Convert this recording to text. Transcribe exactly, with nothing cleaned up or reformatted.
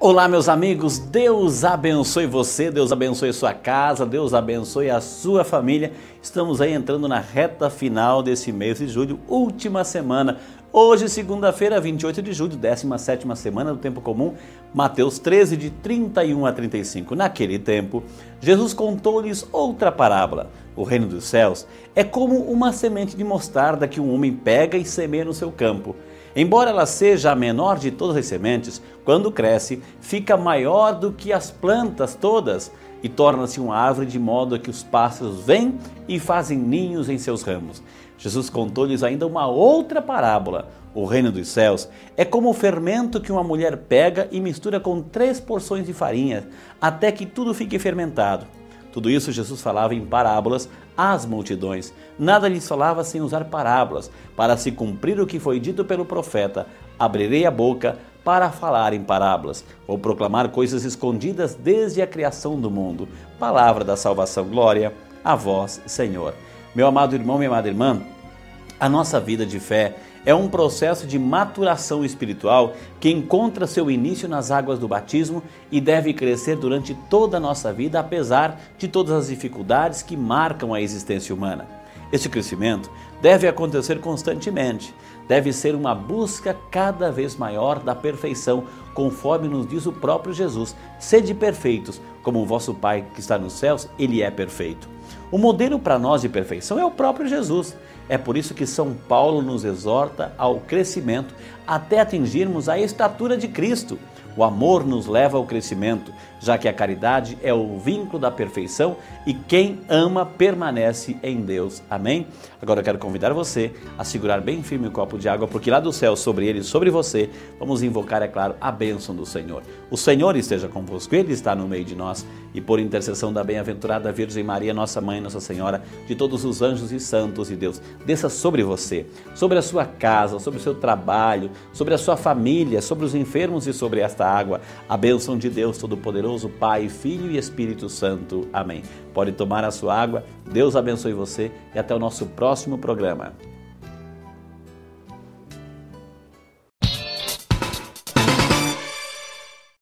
Olá meus amigos, Deus abençoe você, Deus abençoe sua casa, Deus abençoe a sua família. Estamos aí entrando na reta final desse mês de julho, última semana. Hoje, segunda-feira, vinte e oito de julho, décima sétima semana do Tempo Comum, Mateus treze, de trinta e um a trinta e cinco. Naquele tempo, Jesus contou-lhes outra parábola. O reino dos céus é como uma semente de mostarda que um homem pega e semeia no seu campo. Embora ela seja a menor de todas as sementes, quando cresce, fica maior do que as plantas todas e torna-se uma árvore de modo que os pássaros vêm e fazem ninhos em seus ramos. Jesus contou-lhes ainda uma outra parábola. O reino dos céus é como o fermento que uma mulher pega e mistura com três porções de farinha, até que tudo fique fermentado. Tudo isso Jesus falava em parábolas às multidões. Nada lhes falava sem usar parábolas, para se cumprir o que foi dito pelo profeta: abrirei a boca para falar em parábolas, ou proclamar coisas escondidas desde a criação do mundo. Palavra da salvação, glória a vós, Senhor. Meu amado irmão, minha amada irmã, a nossa vida de fé é um processo de maturação espiritual que encontra seu início nas águas do batismo e deve crescer durante toda a nossa vida, apesar de todas as dificuldades que marcam a existência humana. Este crescimento deve acontecer constantemente, deve ser uma busca cada vez maior da perfeição, conforme nos diz o próprio Jesus: sede perfeitos, como o vosso Pai que está nos céus, Ele é perfeito. O modelo para nós de perfeição é o próprio Jesus. É por isso que São Paulo nos exorta ao crescimento até atingirmos a estatura de Cristo. O amor nos leva ao crescimento, já que a caridade é o vínculo da perfeição e quem ama permanece em Deus. Amém? Agora eu quero convidar você a segurar bem firme o copo de água, porque lá do céu, sobre ele e sobre você, vamos invocar, é claro, a bênção do Senhor. O Senhor esteja convosco, Ele está no meio de nós e por intercessão da bem-aventurada Virgem Maria, nossa Mãe, Nossa Senhora, de todos os anjos e santos de Deus, desça sobre você, sobre a sua casa, sobre o seu trabalho, sobre a sua família, sobre os enfermos e sobre esta água. A bênção de Deus Todo-Poderoso, Pai, Filho e Espírito Santo. Amém. Pode tomar a sua água. Deus abençoe você e até o nosso próximo programa.